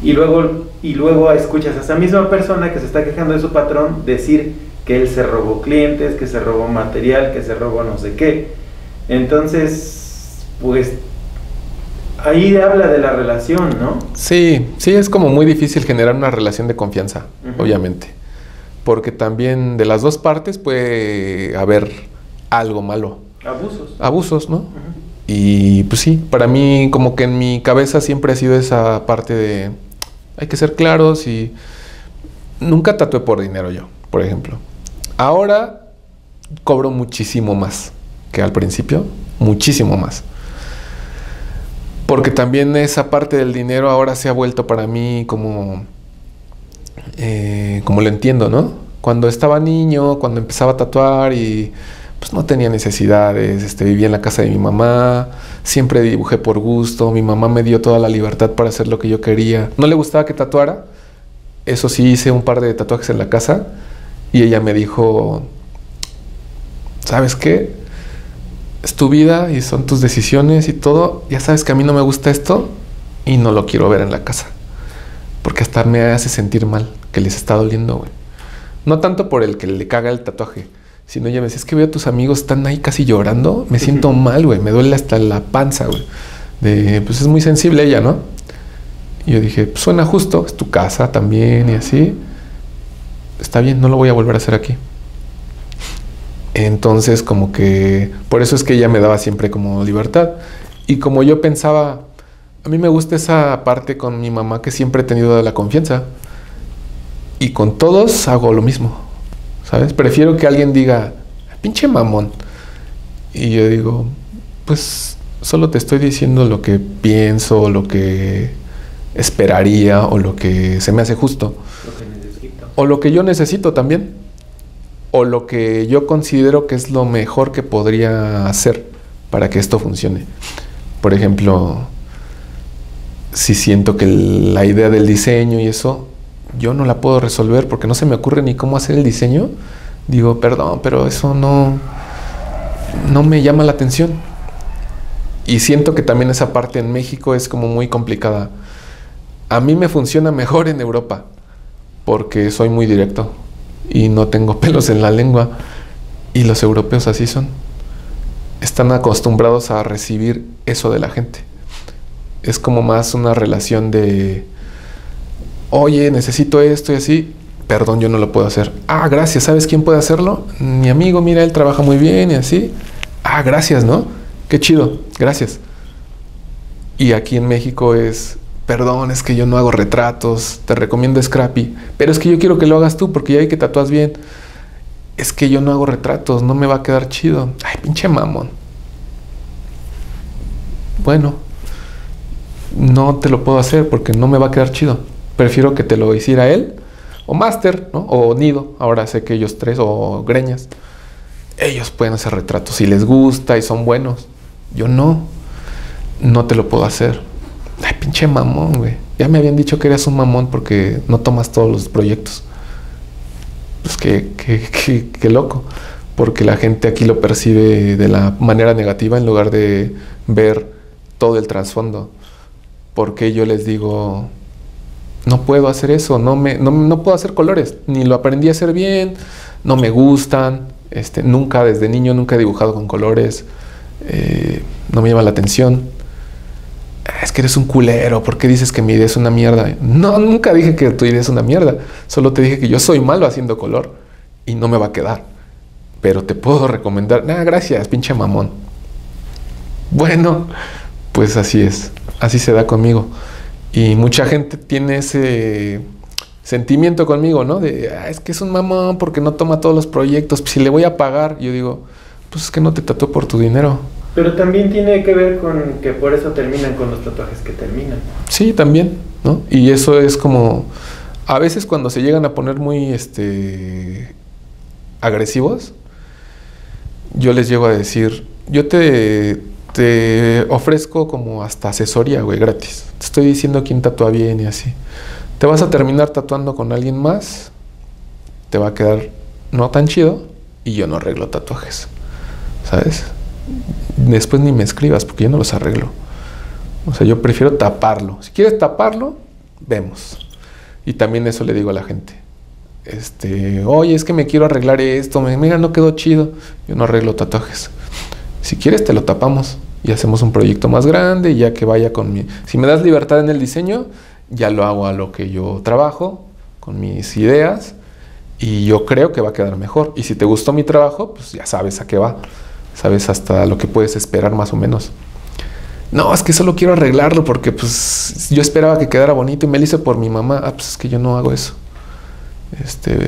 Y luego escuchas a esa misma persona que se está quejando de su patrón decir que él se robó clientes, que se robó material, que se robó no sé qué. Entonces... pues ahí habla de la relación, ¿no? Sí, sí, es como muy difícil generar una relación de confianza, obviamente. Porque también de las dos partes puede haber algo malo. Abusos. Abusos, ¿no? Y pues sí, para mí como que en mi cabeza siempre ha sido esa parte de... hay que ser claros y... nunca tatué por dinero yo, por ejemplo. Ahora cobro muchísimo más que al principio, muchísimo más. Porque también esa parte del dinero ahora se ha vuelto para mí como... como lo entiendo, ¿no? Cuando estaba niño, cuando empezaba a tatuar y... pues no tenía necesidades, vivía en la casa de mi mamá, siempre dibujé por gusto, mi mamá me dio toda la libertad para hacer lo que yo quería. No le gustaba que tatuara, eso sí, hice un par de tatuajes en la casa y ella me dijo... ¿sabes qué? Es tu vida y son tus decisiones y todo. Ya sabes que a mí no me gusta esto y no lo quiero ver en la casa. Porque hasta me hace sentir mal, que les está doliendo, güey. No tanto por el que le caga el tatuaje, sino ya me decía, es que veo a tus amigos, están ahí casi llorando. Me siento mal, güey. Me duele hasta la panza, güey. Pues es muy sensible ella, ¿no? Y yo dije, pues suena justo, es tu casa también y así. Está bien, no lo voy a volver a hacer aquí. Entonces como que por eso es que ella me daba siempre como libertad. Y como yo pensaba, a mí me gusta esa parte con mi mamá, que siempre he tenido de la confianza. Y con todos hago lo mismo, ¿sabes? Prefiero que alguien diga, pinche mamón. Y yo digo, pues solo te estoy diciendo lo que pienso, lo que esperaría o lo que se me hace justo. Lo que necesito. O lo que yo necesito también. O lo que yo considero que es lo mejor que podría hacer para que esto funcione. Por ejemplo, si siento que la idea del diseño y eso, yo no la puedo resolver porque no se me ocurre ni cómo hacer el diseño, digo, perdón, pero eso no me llama la atención. Y siento que también esa parte en México es como muy complicada. A mí me funciona mejor en Europa porque soy muy directo y no tengo pelos en la lengua. Y los europeos así son. Están acostumbrados a recibir eso de la gente. Es como más una relación de, oye, necesito esto y así. Perdón, yo no lo puedo hacer. Ah, gracias. ¿Sabes quién puede hacerlo? Mi amigo, mira, él trabaja muy bien y así. Ah, gracias, ¿no? Qué chido. Gracias. Y aquí en México es, perdón, es que yo no hago retratos. Te recomiendo Scrappy. Pero es que yo quiero que lo hagas tú porque ya vi que tatúas bien. Es que yo no hago retratos. No me va a quedar chido. Ay, pinche mamón. Bueno, no te lo puedo hacer porque no me va a quedar chido. Prefiero que te lo hiciera él. O Master, ¿no? O Nido, ahora sé que ellos tres, o Greñas, ellos pueden hacer retratos si les gusta y son buenos. Yo no te lo puedo hacer. Ay, pinche mamón, güey. Ya me habían dicho que eras un mamón porque no tomas todos los proyectos. Pues qué loco, porque la gente aquí lo percibe de la manera negativa en lugar de ver todo el trasfondo. Porque yo les digo, no puedo hacer eso, no puedo hacer colores, ni lo aprendí a hacer bien, no me gustan, nunca, desde niño nunca he dibujado con colores, no me llama la atención. Es que eres un culero, ¿por qué dices que mi idea es una mierda? No, nunca dije que tu idea es una mierda, solo te dije que yo soy malo haciendo color y no me va a quedar, pero te puedo recomendar. Nah, gracias, pinche mamón. Bueno, pues así es, así se da conmigo. Y mucha gente tiene ese sentimiento conmigo, ¿no? De, ah, es que es un mamón porque no toma todos los proyectos. Si le voy a pagar, yo digo, pues es que no te tatúo por tu dinero. Pero también tiene que ver con que por eso terminan con los tatuajes que terminan. Sí, también, ¿no? Y eso es como, a veces cuando se llegan a poner muy, agresivos, yo les llego a decir, yo te ofrezco como hasta asesoría, güey, gratis. Te estoy diciendo quién tatúa bien y así. Te vas a terminar tatuando con alguien más, te va a quedar no tan chido y yo no arreglo tatuajes, ¿sabes? Después ni me escribas porque yo no los arreglo. O sea, yo prefiero taparlo. Si quieres taparlo, vemos. Y también eso le digo a la gente. Oye, es que me quiero arreglar esto, mira, no quedó chido. Yo no arreglo tatuajes. Si quieres te lo tapamos. Y hacemos un proyecto más grande, ya que vaya con mi... Si me das libertad en el diseño, ya lo hago a lo que yo trabajo, con mis ideas, y yo creo que va a quedar mejor. Y si te gustó mi trabajo, pues ya sabes a qué va. Sabes hasta lo que puedes esperar más o menos. No, es que solo quiero arreglarlo porque pues yo esperaba que quedara bonito y me lo hice por mi mamá. Ah, pues es que yo no hago eso.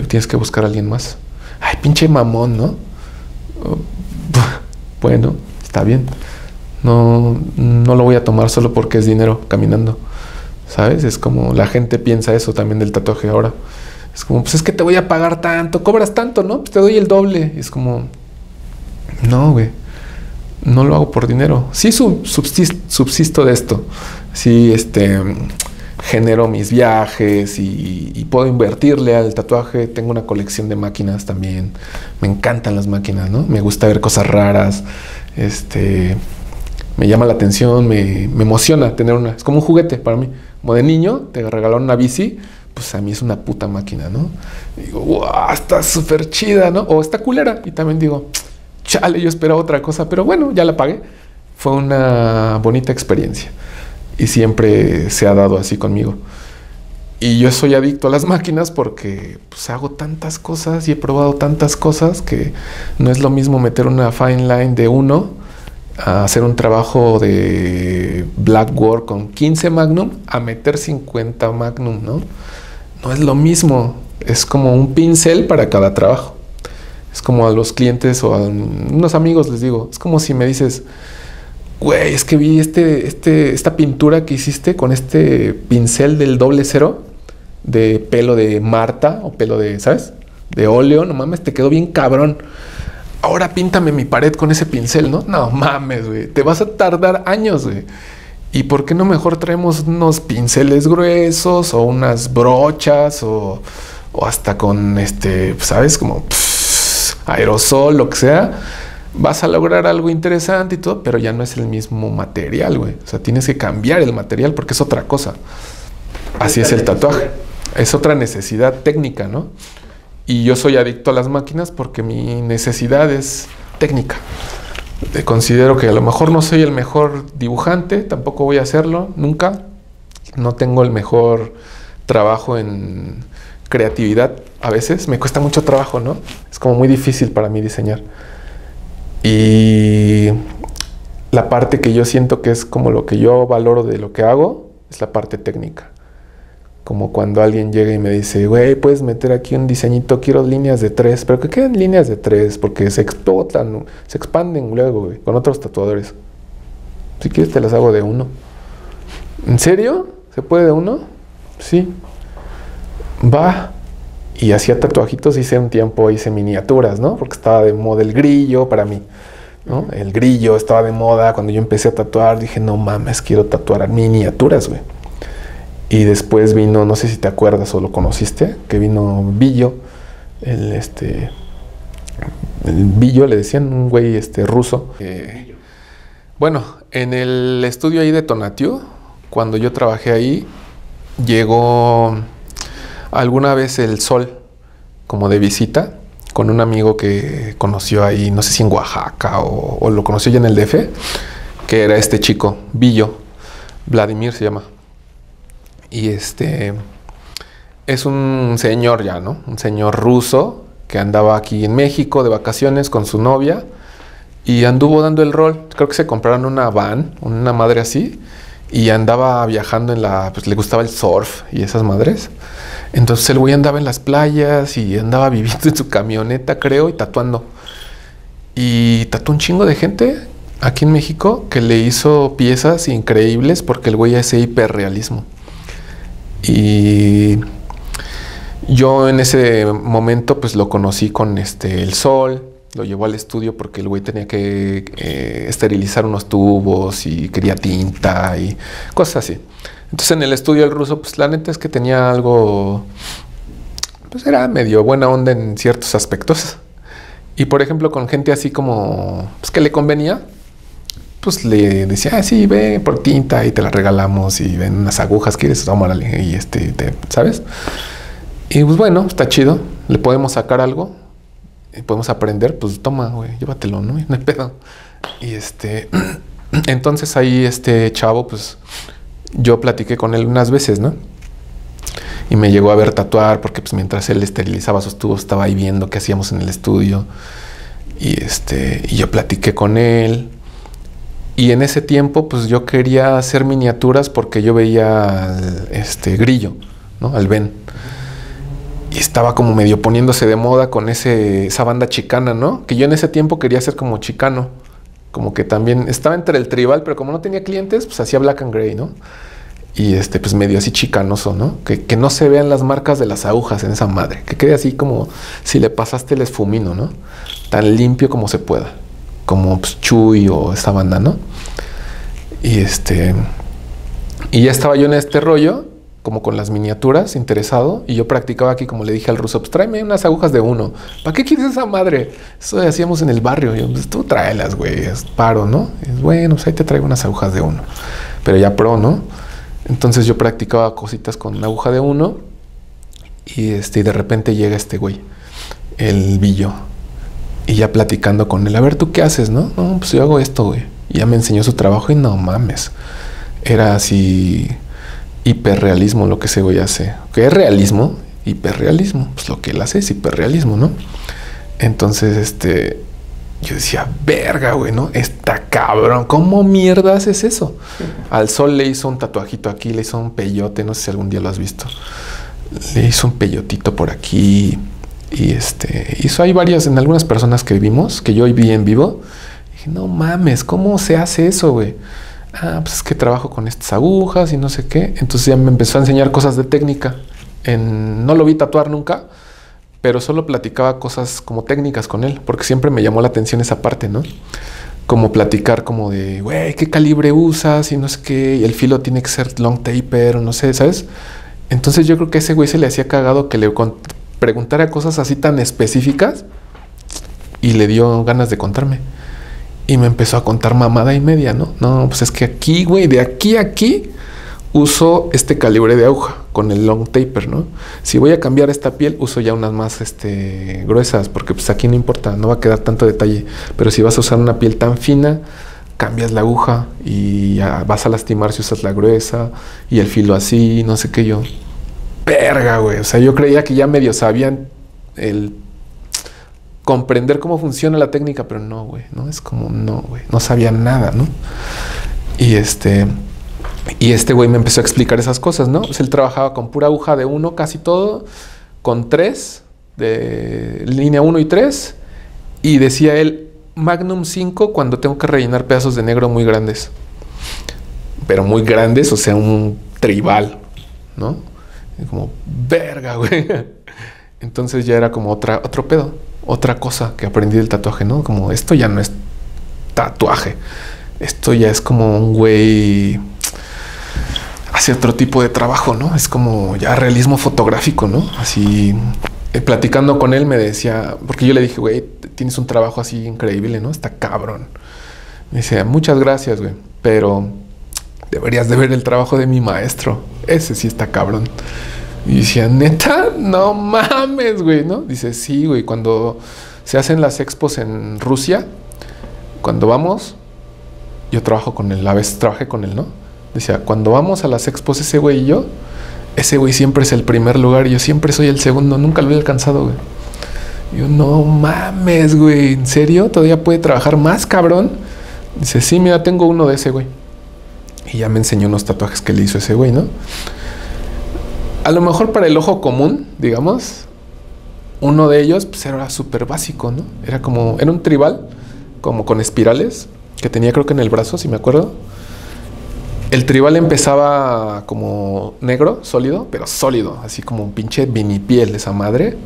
Tienes que buscar a alguien más. Ay, pinche mamón, ¿no? Bueno, está bien. No lo voy a tomar solo porque es dinero caminando, ¿sabes? Es como la gente piensa eso también del tatuaje ahora. Es como, pues es que te voy a pagar tanto, cobras tanto, ¿no? Pues te doy el doble. Es como, no, güey, no lo hago por dinero. Sí subsisto de esto. Sí, genero mis viajes y puedo invertirle al tatuaje. Tengo una colección de máquinas también. Me encantan las máquinas, ¿no? Me gusta ver cosas raras. Me llama la atención, me emociona tener una. Es como un juguete para mí. Como de niño te regalaron una bici, pues a mí es una puta máquina, ¿no? Y digo, wow, está súper chida, ¿no? O está culera. Y también digo, chale, yo esperaba otra cosa, pero bueno, ya la pagué. Fue una bonita experiencia. Y siempre se ha dado así conmigo. Y yo soy adicto a las máquinas porque pues, hago tantas cosas y he probado tantas cosas que no es lo mismo meter una fine line de uno a hacer un trabajo de black work con 15 magnum a meter 50 magnum, ¿no? No es lo mismo, es como un pincel para cada trabajo. Es como a los clientes o a unos amigos les digo, es como si me dices, güey, es que vi esta pintura que hiciste con este pincel del 00 de pelo de Marta o pelo de, ¿sabes? De óleo, no mames, te quedó bien cabrón. Ahora píntame mi pared con ese pincel, ¿no? No mames, güey, te vas a tardar años, güey. ¿Y por qué no mejor traemos unos pinceles gruesos o unas brochas o hasta con ¿sabes? Como aerosol, lo que sea, vas a lograr algo interesante y todo, pero ya no es el mismo material, güey. O sea, tienes que cambiar el material porque es otra cosa. Así es el tatuaje. Es otra necesidad técnica, ¿no? Y yo soy adicto a las máquinas porque mi necesidad es técnica. Considero que a lo mejor no soy el mejor dibujante, tampoco voy a hacerlo, nunca. No tengo el mejor trabajo en creatividad. A veces me cuesta mucho trabajo, ¿no? Es como muy difícil para mí diseñar. Y la parte que yo siento que es como lo que yo valoro de lo que hago es la parte técnica. Como cuando alguien llega y me dice, güey, puedes meter aquí un diseñito, quiero líneas de 3, pero que queden líneas de 3 porque se explotan, se expanden luego, güey, con otros tatuadores. Si quieres te las hago de 1. ¿En serio? ¿Se puede de 1? Sí. Va. Y hacía tatuajitos, hice un tiempo, hice miniaturas, ¿no? Porque estaba de moda el grillo para mí, ¿no? El grillo estaba de moda. Cuando yo empecé a tatuar, dije, no mames, quiero tatuar miniaturas, güey. Y después vino, no sé si te acuerdas o lo conociste, que vino Billo, el Billo le decían, un güey ruso. Bueno, en el estudio ahí de Tonatiuh, cuando yo trabajé ahí, llegó alguna vez el Sol, como de visita, con un amigo que conoció ahí, no sé si en Oaxaca o lo conoció ya en el DF, que era este chico, Billo, Vladimir se llama. Y es un señor ya, ¿no? Un señor ruso que andaba aquí en México de vacaciones con su novia y anduvo dando el rol. Creo que se compraron una van, una madre así, y andaba viajando en la... pues le gustaba el surf y esas madres. Entonces el güey andaba en las playas y andaba viviendo en su camioneta, creo, y tatuando. Y tatuó un chingo de gente aquí en México que le hizo piezas increíbles porque el güey hace hiperrealismo. Y yo en ese momento pues lo conocí con el Sol, lo llevó al estudio porque el güey tenía que esterilizar unos tubos y quería tinta y cosas así. Entonces en el estudio el ruso pues la neta es que tenía algo, pues era medio buena onda en ciertos aspectos. Y por ejemplo con gente así como pues que le convenía, pues le decía, ah, sí, ve por tinta y te la regalamos y ven unas agujas, ¿quieres? Tómale, y ¿sabes? Y pues bueno, está chido, le podemos sacar algo, y podemos aprender, pues toma, güey, llévatelo, ¿no? No hay pedo. Y entonces ahí este chavo, pues yo platiqué con él unas veces, ¿no? Y me llegó a ver tatuar porque pues mientras él esterilizaba sus tubos estaba ahí viendo qué hacíamos en el estudio. Y y yo platiqué con él. Y en ese tiempo, pues yo quería hacer miniaturas porque yo veía al, Grillo, ¿no? Al Ben. Y estaba como medio poniéndose de moda con esa banda chicana, ¿no? Que yo en ese tiempo quería ser como chicano. Como que también estaba entre el tribal, pero como no tenía clientes, pues hacía black and gray, ¿no? Y pues medio así chicanoso, ¿no? Que no se vean las marcas de las agujas en esa madre. Que quede así como si le pasaste el esfumino, ¿no? Tan limpio como se pueda. Como pues, Chuy o esta banda, ¿no? Y y ya estaba yo en este rollo, como con las miniaturas, interesado. Y yo practicaba aquí, como le dije al ruso, pues tráeme unas agujas de 1. ¿Para qué quieres esa madre? Eso hacíamos en el barrio. Y yo, pues tú tráelas, güey, es paro, ¿no? Es bueno, pues ahí te traigo unas agujas de 1. Pero ya pro, ¿no? Entonces yo practicaba cositas con una aguja de 1. Y y de repente llega este güey, el Billo. Y ya platicando con él, a ver, ¿tú qué haces, no? No, pues yo hago esto, güey. Y ya me enseñó su trabajo y no mames. Era así hiperrealismo lo que ese güey hace. ¿Qué es realismo? Hiperrealismo. Pues lo que él hace es hiperrealismo, ¿no? Entonces, Yo decía, verga, güey, ¿no? Está cabrón. ¿Cómo mierda haces eso? Al Sol le hizo un tatuajito aquí, le hizo un peyote. No sé si algún día lo has visto. Le hizo un peyotito por aquí. Y hizo ahí varias, en algunas personas que vimos, que yo vi en vivo. Y dije, no mames, ¿cómo se hace eso, güey? Ah, pues es que trabajo con estas agujas y no sé qué. Entonces ya me empezó a enseñar cosas de técnica. No lo vi tatuar nunca, pero solo platicaba cosas como técnicas con él, porque siempre me llamó la atención esa parte, ¿no? Como platicar como de, güey, ¿qué calibre usas? Y no sé qué, y el filo tiene que ser long taper, no sé, ¿sabes? Entonces yo creo que a ese güey se le hacía cagado que le preguntara cosas así tan específicas y le dio ganas de contarme. Y me empezó a contar mamada y media, ¿no? No, pues es que aquí, güey, de aquí a aquí uso este calibre de aguja con el long taper, ¿no? Si voy a cambiar esta piel, uso ya unas más gruesas, porque pues aquí no importa, no va a quedar tanto detalle. Pero si vas a usar una piel tan fina, cambias la aguja y ya vas a lastimar si usas la gruesa y el filo así, no sé qué. Yo, verga, güey, o sea, yo creía que ya medio sabían el comprender cómo funciona la técnica, pero no, güey, no, es como, no, güey, no sabía nada, ¿no? Y este güey me empezó a explicar esas cosas, ¿no? Pues él trabajaba con pura aguja de 1 casi todo, con 3, de línea 1 y 3, y decía él, Magnum 5 cuando tengo que rellenar pedazos de negro muy grandes. Pero muy grandes, o sea, un tribal, ¿no? Y como, verga, güey. Entonces ya era como otro pedo, otra cosa que aprendí del tatuaje, ¿no? Como, esto ya no es tatuaje, esto ya es como un güey... hacia otro tipo de trabajo, ¿no? Es como ya realismo fotográfico, ¿no? Así, platicando con él me decía... porque yo le dije, güey, tienes un trabajo así increíble, ¿no? Está cabrón. Me decía, muchas gracias, güey, pero deberías de ver el trabajo de mi maestro. Ese sí está cabrón. Y decía, ¿neta? No mames, güey, ¿no? Dice, sí, güey, cuando se hacen las expos en Rusia, cuando vamos, yo trabajo con él, a veces trabajé con él, ¿no? Decía, cuando vamos a las expos ese güey y yo, ese güey siempre es el primer lugar y yo siempre soy el segundo, nunca lo he alcanzado, güey. Yo, no mames, güey, ¿en serio? ¿Todavía puede trabajar más, cabrón? Dice, sí, mira, tengo uno de ese güey. Y ya me enseñó unos tatuajes que le hizo ese güey, ¿no? A lo mejor para el ojo común, digamos, uno de ellos pues, era súper básico, ¿no? Era como, era un tribal, como con espirales, que tenía creo que en el brazo, si me acuerdo. El tribal empezaba como negro, sólido, así como un pinche vinipiel de esa madre.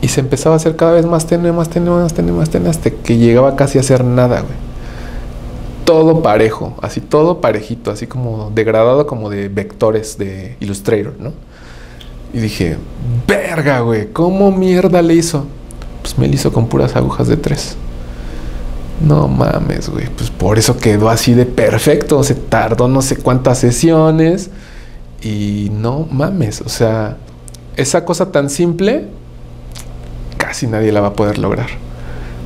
Y se empezaba a hacer cada vez más tenue, hasta que llegaba casi a ser nada, güey. Todo parejo, así todo parejito, así como degradado como de vectores de Illustrator, ¿no? Y dije, verga, güey, ¿cómo mierda le hizo? Pues me lo hizo con puras agujas de 3. No mames, güey, pues por eso quedó así de perfecto, se tardó no sé cuántas sesiones y no mames, o sea, esa cosa tan simple casi nadie la va a poder lograr.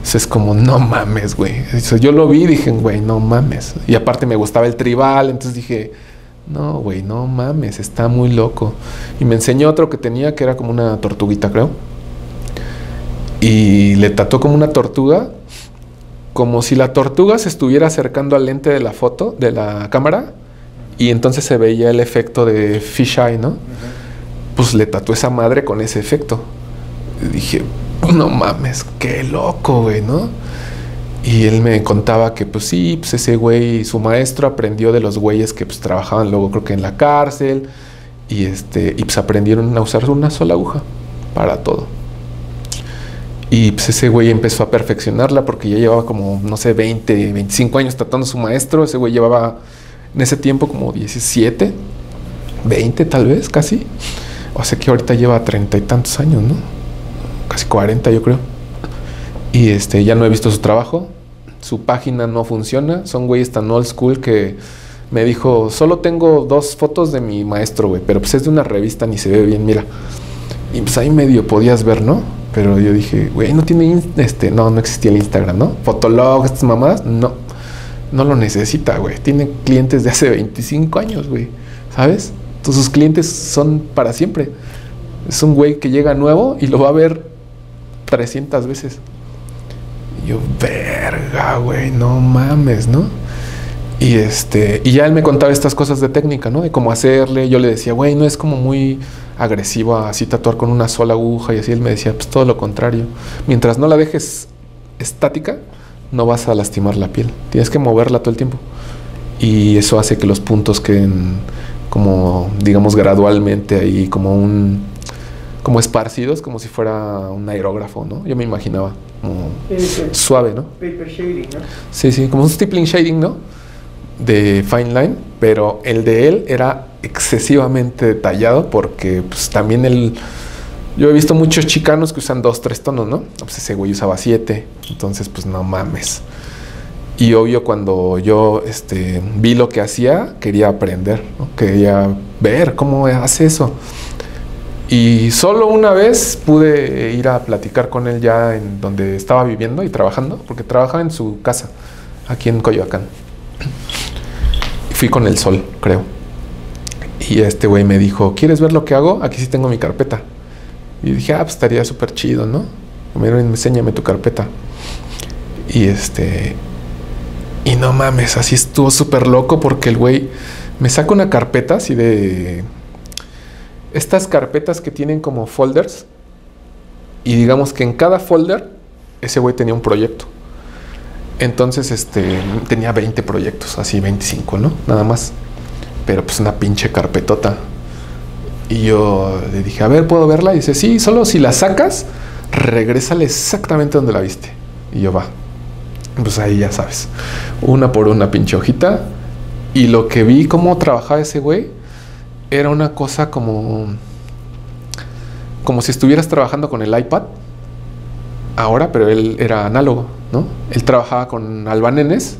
O sea, es como, no mames, güey. Yo lo vi y dije, güey, no mames. Y aparte me gustaba el tribal, entonces dije, no, güey, no mames, está muy loco. Y me enseñó otro que tenía, que era como una tortuguita, creo. Y le tatuó como una tortuga, como si la tortuga se estuviera acercando al lente de la foto, de la cámara, y entonces se veía el efecto de fisheye, ¿no? Uh-huh. Pues le tatué esa madre con ese efecto. Y dije, no mames, qué loco, güey, ¿no? Y él me contaba que, pues sí, pues ese güey, su maestro aprendió de los güeyes que pues trabajaban luego creo que en la cárcel, y pues aprendieron a usar una sola aguja para todo. Y pues ese güey empezó a perfeccionarla porque ya llevaba como, no sé, 20, 25 años tratando a su maestro. Ese güey llevaba en ese tiempo como 17, 20 tal vez, casi. O sea que ahorita lleva 30 y tantos años, ¿no? Casi 40 yo creo. Y ya no he visto su trabajo. Su página no funciona. Son güeyes tan old school que me dijo, solo tengo 2 fotos de mi maestro, güey. Pero pues es de una revista, ni se ve bien, mira. Y pues ahí medio podías ver, ¿no? Pero yo dije, güey, no tiene, no existía el Instagram, ¿no? Fotolog, estas mamadas, no lo necesita, güey. Tiene clientes de hace 25 años, güey, ¿sabes? Entonces sus clientes son para siempre. Es un güey que llega nuevo y lo va a ver 300 veces. Yo, verga, güey, no mames, ¿no? Y y ya él me contaba estas cosas de técnica, ¿no? De cómo hacerle. Yo le decía, güey, no es como muy agresivo así tatuar con una sola aguja y así. Él me decía, pues todo lo contrario. Mientras no la dejes estática, no vas a lastimar la piel. Tienes que moverla todo el tiempo. Y eso hace que los puntos queden como, digamos, gradualmente ahí, como como esparcidos, como si fuera un aerógrafo, ¿no? Yo me imaginaba como suave, ¿no? Paper shading, ¿no? Sí, sí, como un stippling shading, ¿no? De fine line, pero el de él era excesivamente detallado porque, pues, también él... Yo he visto muchos chicanos que usan 2, 3 tonos, ¿no? Pues ese güey usaba 7, entonces, pues, no mames. Y obvio, cuando yo vi lo que hacía, quería aprender, ¿no? Quería ver cómo hace eso. Y solo una vez pude ir a platicar con él ya en donde estaba viviendo y trabajando, porque trabajaba en su casa, aquí en Coyoacán. Fui con el sol, creo. Y este güey me dijo, ¿quieres ver lo que hago? Aquí sí tengo mi carpeta. Y dije, ah, pues estaría súper chido, ¿no? Mira, enséñame tu carpeta. Y y no mames, así estuvo súper loco porque el güey me saca una carpeta así de... Estas carpetas que tienen como folders, y digamos que en cada folder ese güey tenía un proyecto. Entonces tenía 20 proyectos, así 25, ¿no? Nada más. Pero pues una pinche carpetota. Y yo le dije, a ver, ¿puedo verla? Y dice, sí, solo si la sacas, regrésale exactamente donde la viste. Y yo, va. Pues ahí ya sabes, una por una pinche hojita. Y lo que vi cómo trabajaba ese güey era una cosa como si estuvieras trabajando con el iPad ahora, pero él era análogo, ¿no? Él trabajaba con albanenes